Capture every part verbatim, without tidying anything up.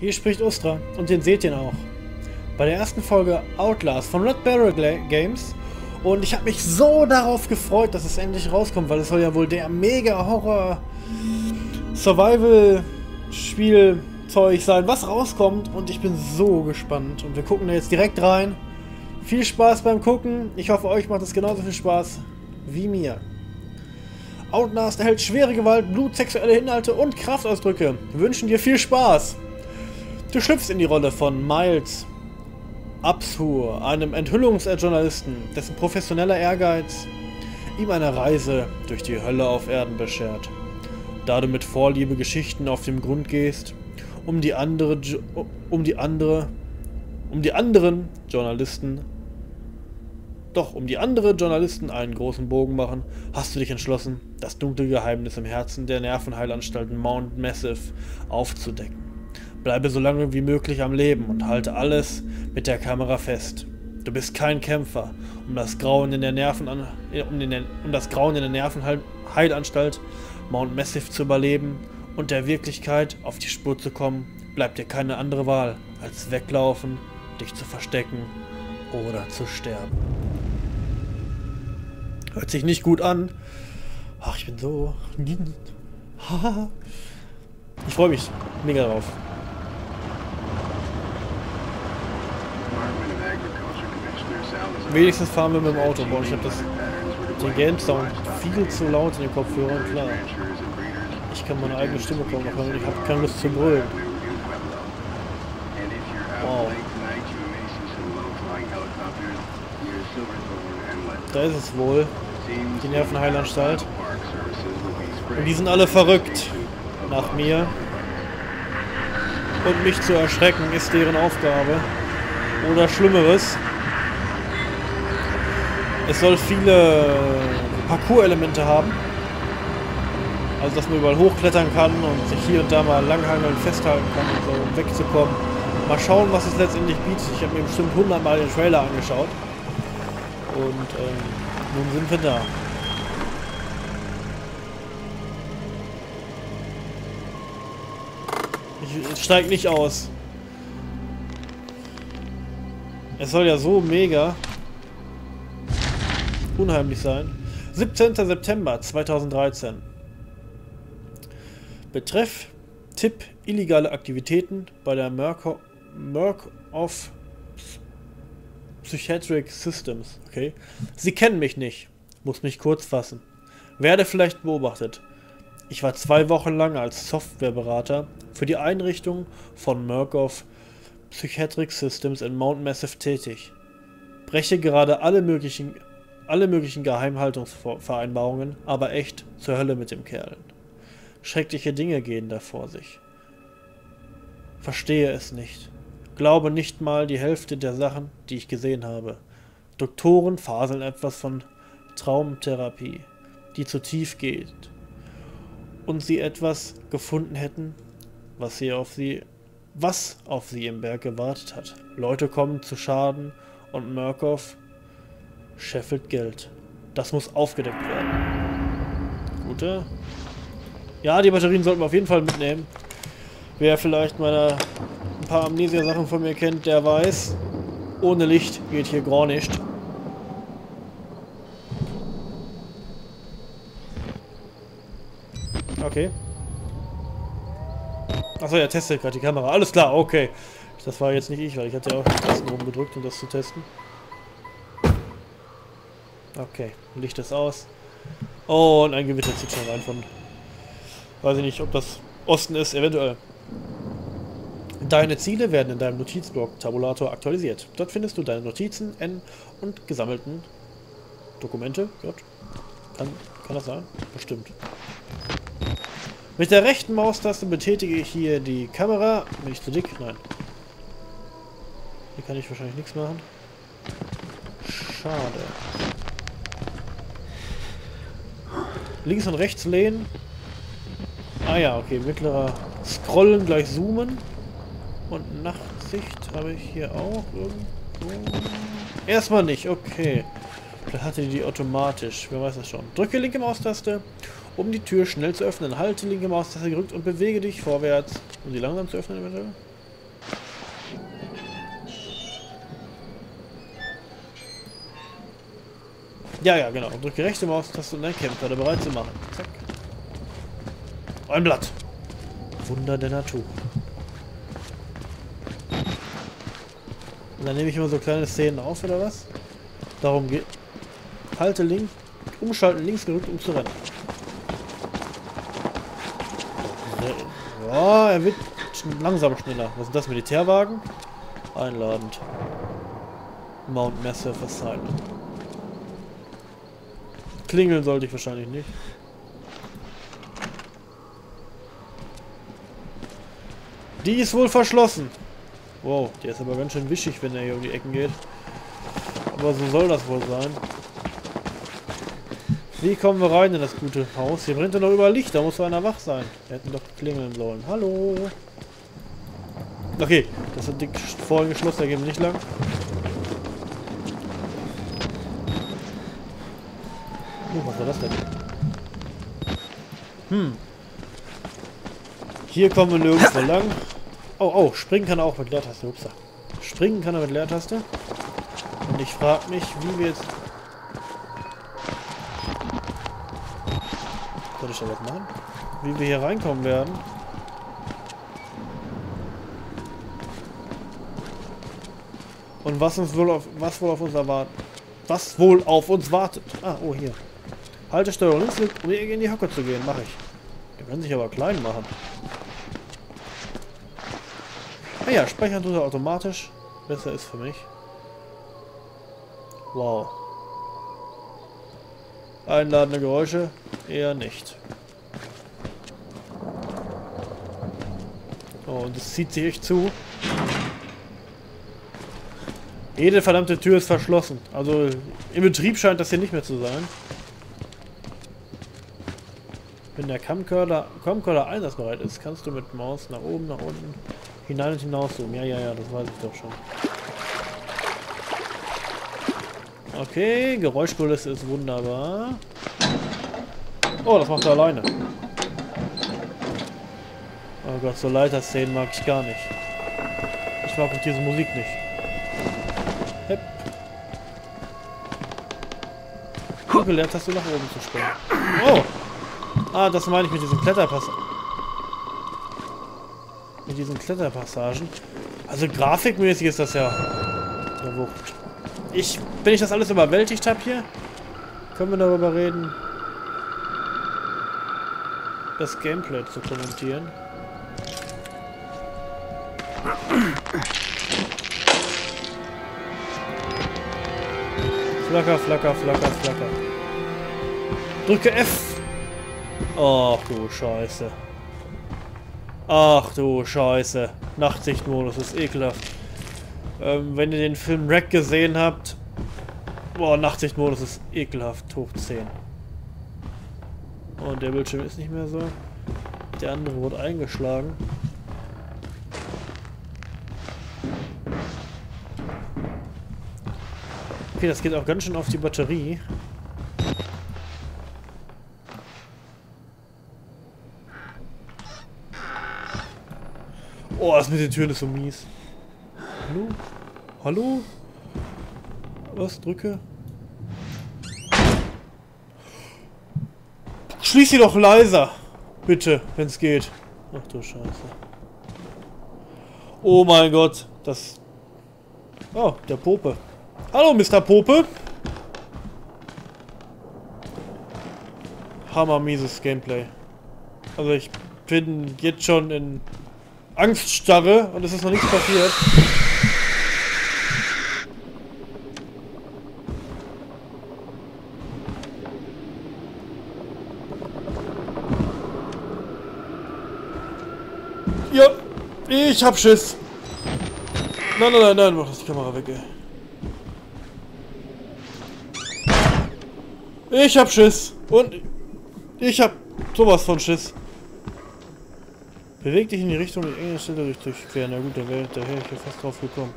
Hier spricht Ustra und den seht ihr auch bei der ersten Folge Outlast von Red Barrel Games. Und ich habe mich so darauf gefreut, dass es endlich rauskommt, weil es soll ja wohl der mega Horror-Survival-Spielzeug sein, was rauskommt. Und ich bin so gespannt. Und wir gucken da jetzt direkt rein. Viel Spaß beim Gucken. Ich hoffe, euch macht es genauso viel Spaß wie mir. Outlast erhält schwere Gewalt, Blut, sexuelle Inhalte und Kraftausdrücke. Wir wünschen dir viel Spaß. Du schlüpfst in die Rolle von Miles Absur, einem Enthüllungsjournalisten, dessen professioneller Ehrgeiz ihm eine Reise durch die Hölle auf Erden beschert. Da du mit Vorliebe Geschichten auf dem Grund gehst, um die andere, um die andere, um die anderen Journalisten, doch um die anderen Journalisten einen großen Bogen machen, hast du dich entschlossen, das dunkle Geheimnis im Herzen der Nervenheilanstalten Mount Massive aufzudecken. Bleibe so lange wie möglich am Leben und halte alles mit der Kamera fest. Du bist kein Kämpfer, um das Grauen in der, Nerven, um den, um das Grauen in der Nervenheilanstalt Mount Massive zu überleben und der Wirklichkeit auf die Spur zu kommen, bleibt dir keine andere Wahl, als weglaufen, dich zu verstecken oder zu sterben. Hört sich nicht gut an. Ach, ich bin so... Ich freue mich mega drauf. Wenigstens fahren wir mit dem Auto, boah, ich hab das, den Game-Sound viel zu laut in den Kopfhörern, klar. Ich kann meine eigene Stimme kaum machen, ich hab keine Lust zu brüllen. Wow. Da ist es wohl, die Nervenheilanstalt. Und die sind alle verrückt nach mir. Und mich zu erschrecken ist deren Aufgabe. Oder Schlimmeres. Es soll viele Parcours-Elemente haben, also dass man überall hochklettern kann und sich hier und da mal langhangeln, festhalten kann, und so, um wegzukommen. Mal schauen, was es letztendlich bietet. Ich habe mir bestimmt hundertmal den Trailer angeschaut und ähm, nun sind wir da. Ich, ich steig nicht aus. Es soll ja so mega unheimlich sein. siebzehnter September zweitausenddreizehn. Betreff Tipp illegale Aktivitäten bei der Murkoff Psychiatric Systems. Okay. Sie kennen mich nicht. Muss mich kurz fassen. Werde vielleicht beobachtet. Ich war zwei Wochen lang als Softwareberater für die Einrichtung von Murkoff Psychiatric Systems in Mount Massive tätig. Breche gerade alle möglichen alle möglichen Geheimhaltungsvereinbarungen, aber echt zur Hölle mit dem Kerl. Schreckliche Dinge gehen da vor sich. Verstehe es nicht. Glaube nicht mal die Hälfte der Sachen, die ich gesehen habe. Doktoren faseln etwas von Traumtherapie, die zu tief geht, und sie etwas gefunden hätten, was sie auf sie, was auf sie im Berg gewartet hat. Leute kommen zu Schaden und Murkoff scheffelt Geld. Das muss aufgedeckt werden. Gute. Ja, die Batterien sollten wir auf jeden Fall mitnehmen. Wer vielleicht meine ein paar Amnesia-Sachen von mir kennt, der weiß, ohne Licht geht hier gar nicht. Okay. Achso, er testet gerade die Kamera. Alles klar, okay. Das war jetzt nicht ich, weil ich hatte ja auch die Tasten rumgedrückt, um das zu testen. Okay, Licht ist aus. Oh, und ein Gewitter zieht schon rein von... Weiß ich nicht, ob das Osten ist, eventuell. Deine Ziele werden in deinem Notizblock Tabulator aktualisiert. Dort findest du deine Notizen, N und gesammelten Dokumente. J. Kann, kann das sein? Bestimmt. Mit der rechten Maustaste betätige ich hier die Kamera. Bin ich zu dick? Nein. Hier kann ich wahrscheinlich nichts machen. Schade. Links und rechts lehnen. Ah ja, okay, mittlerer Scrollen gleich zoomen. Und Nachtsicht habe ich hier auch irgendwo. Erstmal nicht, okay. Vielleicht hatte die automatisch, wer weiß das schon. Drücke linke Maustaste, um die Tür schnell zu öffnen. Halte linke Maustaste gedrückt und bewege dich vorwärts, um sie langsam zu öffnen eventuell. Ja, ja, genau. Drücke rechte Maustaste und ein Kämpfer, der bereit zu machen. Zack. Ein Blatt. Wunder der Natur. Und dann nehme ich immer so kleine Szenen auf, oder was? Darum geht. Halte links, umschalten links gedrückt, um zu rennen. Ja, er wird langsam schneller. Was ist das? Militärwagen? Einladend. Mount Massive Asylum. Klingeln sollte ich wahrscheinlich nicht. Die ist wohl verschlossen. Wow, der ist aber ganz schön wischig, wenn er hier um die Ecken geht. Aber so soll das wohl sein. Wie kommen wir rein in das gute Haus? Hier brennt ja noch überall Licht, da muss doch einer wach sein. Wir hätten doch klingeln sollen. Hallo. Okay, das hat die vorhin geschlossen, da gehen wir nicht lang. Oh, was war das denn? Hm. Hier kommen wir nirgendwo lang. Oh, oh, springen kann er auch mit Leertaste. Upsa. Springen kann er mit Leertaste. Und ich frage mich, wie wir jetzt... Soll ich da was machen? Wie wir hier reinkommen werden. Und was uns wohl auf, was wohl auf uns erwartet. Was wohl auf uns wartet. Ah, oh, hier. Halte Steuerung links, um hier in die Hocke zu gehen. Mache ich. Die können sich aber klein machen. Ah ja, speichern tut er automatisch. Besser ist für mich. Wow. Einladende Geräusche? Eher nicht. Oh, und das zieht sich echt zu. Jede verdammte Tür ist verschlossen. Also im Betrieb scheint das hier nicht mehr zu sein. Wenn der Kammkörder, Kammkörder einsatzbereit ist, kannst du mit Maus nach oben, nach unten, hinein und hinaus zoomen. Ja, ja, ja, das weiß ich doch schon. Okay, Geräuschkulisse ist wunderbar. Oh, das macht er alleine. Oh Gott, so Leiter-Szenen mag ich gar nicht. Ich mag auch diese Musik nicht. Gelernt hast du nach oben zu springen. Oh! Ah, das meine ich mit diesen Kletterpassagen. Mit diesen Kletterpassagen. Also grafikmäßig ist das ja eine Wucht. Ich, wenn ich das alles überwältigt habe hier, können wir darüber reden, das Gameplay zu kommentieren. Flacker, flacker, flacker, flacker. Drücke F. Ach du Scheiße. Ach du Scheiße. Nachtsichtmodus ist ekelhaft. Ähm, wenn ihr den Film Rec gesehen habt. Boah, Nachtsichtmodus ist ekelhaft. Hoch zehn. Und der Bildschirm ist nicht mehr so. Der andere wurde eingeschlagen. Okay, das geht auch ganz schön auf die Batterie. Oh, das mit den Türen ist so mies. Hallo? Hallo? Was? Drücke? Schließ sie doch leiser! Bitte, wenn's geht. Ach du Scheiße. Oh mein Gott, das... Oh, der Pope. Hallo, Mister Pope. Hammermieses Gameplay. Also ich bin jetzt schon in Angststarre und es ist noch nichts passiert. Ja, ich hab Schiss. Nein, nein, nein, nein, mach das die Kamera weg, ey. Ich hab Schiss. Und ich hab sowas von Schiss. Beweg dich in die Richtung, die enge Stelle durchqueren. Na gut, da wäre ich ja fast drauf gekommen.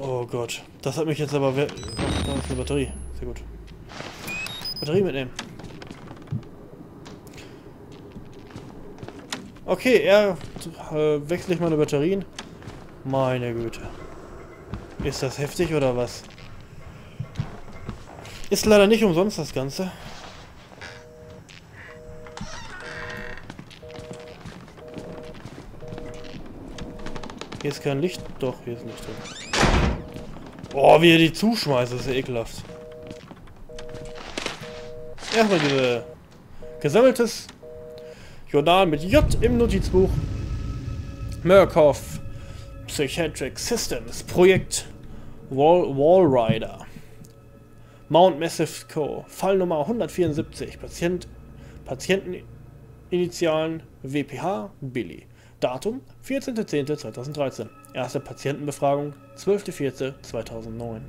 Oh Gott. Das hat mich jetzt aber... Oh, da ist eine Batterie. Sehr gut. Batterie mitnehmen. Okay, er äh, wechselt ich meine Batterien. Meine Güte. Ist das heftig oder was? Ist leider nicht umsonst das Ganze. Hier ist kein Licht. Doch, hier ist Licht drin. Oh, wie er die zuschmeißt, ist ja ekelhaft. Erstmal diese gesammeltes Journal mit J im Notizbuch. Murkoff Psychiatric Systems. Projekt Wall, Wallrider. Mount Massive Co. Fall Nummer hundertvierundsiebzig. Patient, Patienteninitialen W P H Billy. Datum vierzehnter zehnter zweitausenddreizehn. Erste Patientenbefragung zwölfter vierter zweitausendneun.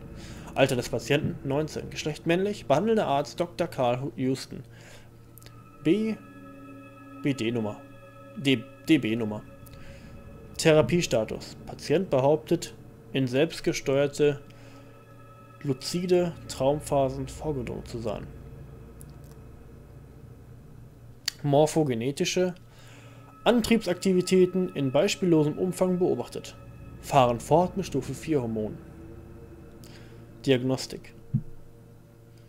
Alter des Patienten neunzehn. Geschlecht männlich. Behandelnder Arzt Doktor Carl Houston. B. B D-Nummer. D B-Nummer. Therapiestatus. Patient behauptet, in selbstgesteuerte luzide Traumphasen vorgedrungen zu sein. Morphogenetische Antriebsaktivitäten in beispiellosem Umfang beobachtet. Fahren fort mit Stufe vier Hormonen. Diagnostik.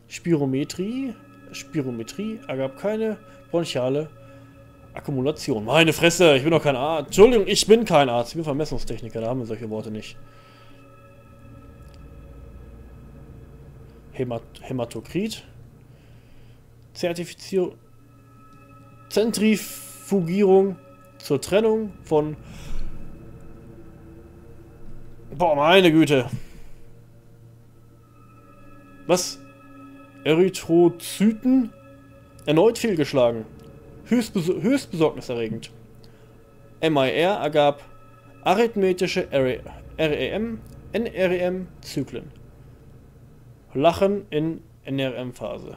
Spirometrie. Spirometrie ergab keine bronchiale Akkumulation. Meine Fresse, ich bin doch kein Arzt. Entschuldigung, ich bin kein Arzt. Ich bin Vermessungstechniker, da haben wir solche Worte nicht. Hämat Hämatokrit. Zertifizierung. Zentrif. Fugierung zur Trennung von... Boah, meine Güte. Was? Erythrozyten? Erneut fehlgeschlagen. Höchst, höchst besorgniserregend. M I R ergab arithmetische R E M, N R E M-Zyklen. Lachen in N R M-Phase.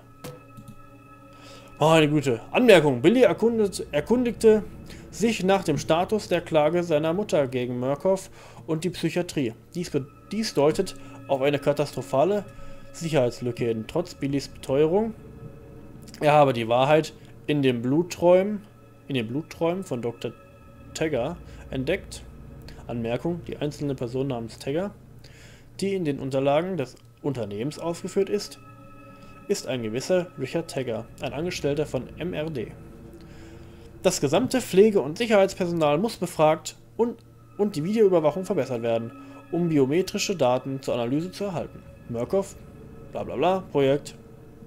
Meine Güte. Anmerkung. Billy erkundet, erkundigte sich nach dem Status der Klage seiner Mutter gegen Murkoff und die Psychiatrie. Dies, dies deutet auf eine katastrophale Sicherheitslücke hin. Trotz Billys Beteuerung, er habe die Wahrheit in den Blutträumen, in den Blutträumen von Doktor Tagger entdeckt. Anmerkung. Die einzelne Person namens Tagger, die in den Unterlagen des Unternehmens aufgeführt ist, ist ein gewisser Richard Tagger, ein Angestellter von M R D. Das gesamte Pflege- und Sicherheitspersonal muss befragt und, und die Videoüberwachung verbessert werden, um biometrische Daten zur Analyse zu erhalten. Murkoff, bla bla bla, Projekt,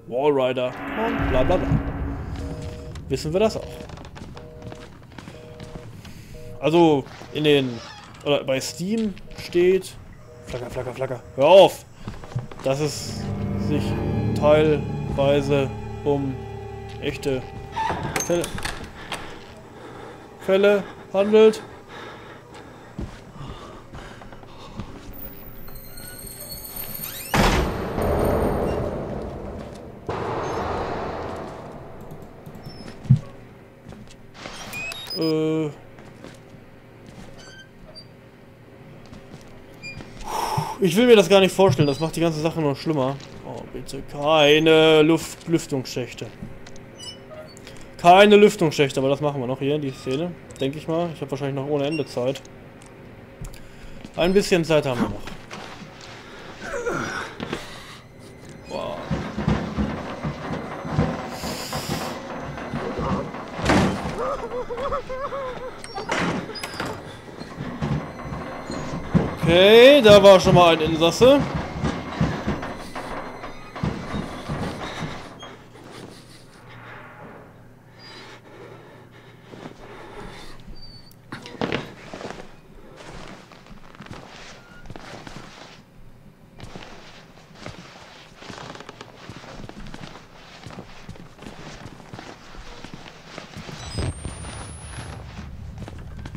Wallrider und bla bla bla. Wissen wir das auch. Also, in den, oder bei Steam steht, flacker, flacker, flacker, hör auf, dass es sich teilweise um echte Fälle, Fälle handelt. Äh ich will mir das gar nicht vorstellen, das macht die ganze Sache nur schlimmer. Bitte keine Luft Lüftungsschächte. Keine Lüftungsschächte, aber das machen wir noch hier in die Szene. Denke ich mal. Ich habe wahrscheinlich noch ohne Ende Zeit. Ein bisschen Zeit haben wir noch. Wow. Okay, da war schon mal ein Insasse.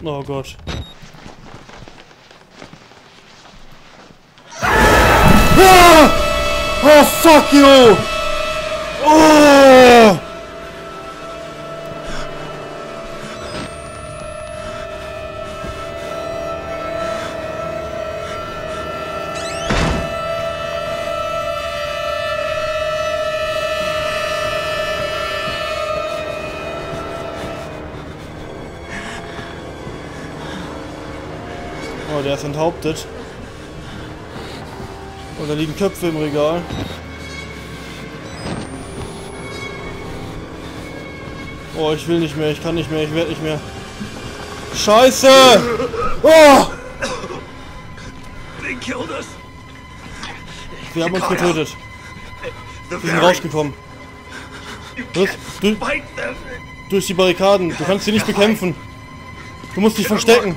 Oh Gott. Ah! Oh fuck you! Oh! Oh, der ist enthauptet. Und da liegen Köpfe im Regal. Oh, ich will nicht mehr, ich kann nicht mehr, ich werde nicht mehr. Scheiße! Oh! Wir haben uns getötet. Wir sind rausgekommen. Was? Du, durch die Barrikaden. Du kannst sie nicht bekämpfen. Du musst dich verstecken.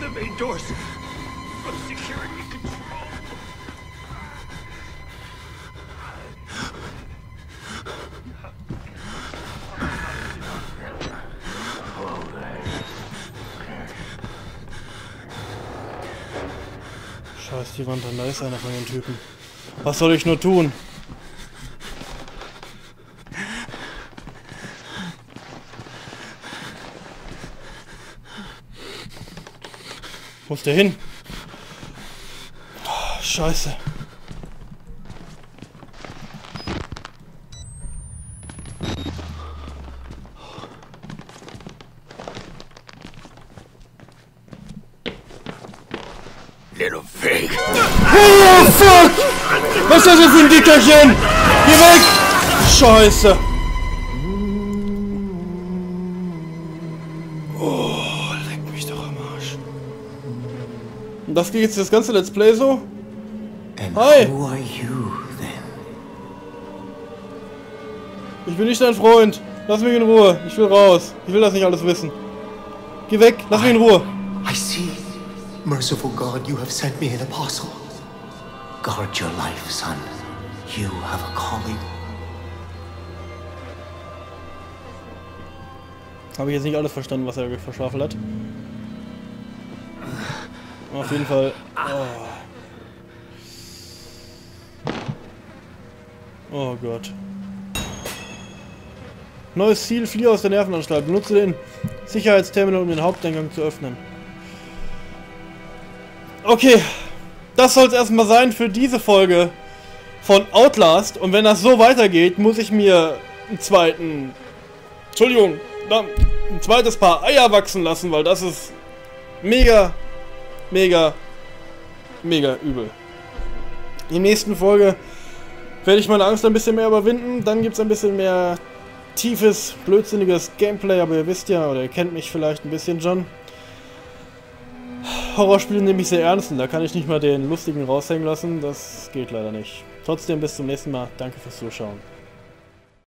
Scheiß die Wand an, da ist einer von den Typen. Was soll ich nur tun? Wo ist der hin? Oh, Scheiße. Little fake. Oh fuck! Was ist das denn für ein Dickerchen? Geh weg! Scheiße! Oh, leck mich doch am Arsch. Und das geht jetzt das ganze Let's Play so? Hi! Ich bin nicht dein Freund. Lass mich in Ruhe. Ich will raus. Ich will das nicht alles wissen. Geh weg. Lass mich in Ruhe. I see. Merciful God, you have sent me an apostle. Guard your life, son. You have a calling. Habe ich jetzt nicht alles verstanden, was er verschafft hat. Auf jeden Fall. Oh, oh Gott. Neues Ziel, fliehe aus der Nervenanstalt. Benutze den Sicherheitsterminal, um den Haupteingang zu öffnen. Okay, das soll es erstmal sein für diese Folge von Outlast. Und wenn das so weitergeht, muss ich mir einen zweiten, Entschuldigung, ein zweites Paar Eier wachsen lassen, weil das ist mega, mega, mega übel. In der nächsten Folge werde ich meine Angst ein bisschen mehr überwinden. Dann gibt es ein bisschen mehr tiefes, blödsinniges Gameplay, aber ihr wisst ja, oder ihr kennt mich vielleicht ein bisschen schon. Horrorspiele nehme ich sehr ernst und da kann ich nicht mal den lustigen raushängen lassen, das geht leider nicht. Trotzdem bis zum nächsten Mal, danke fürs Zuschauen.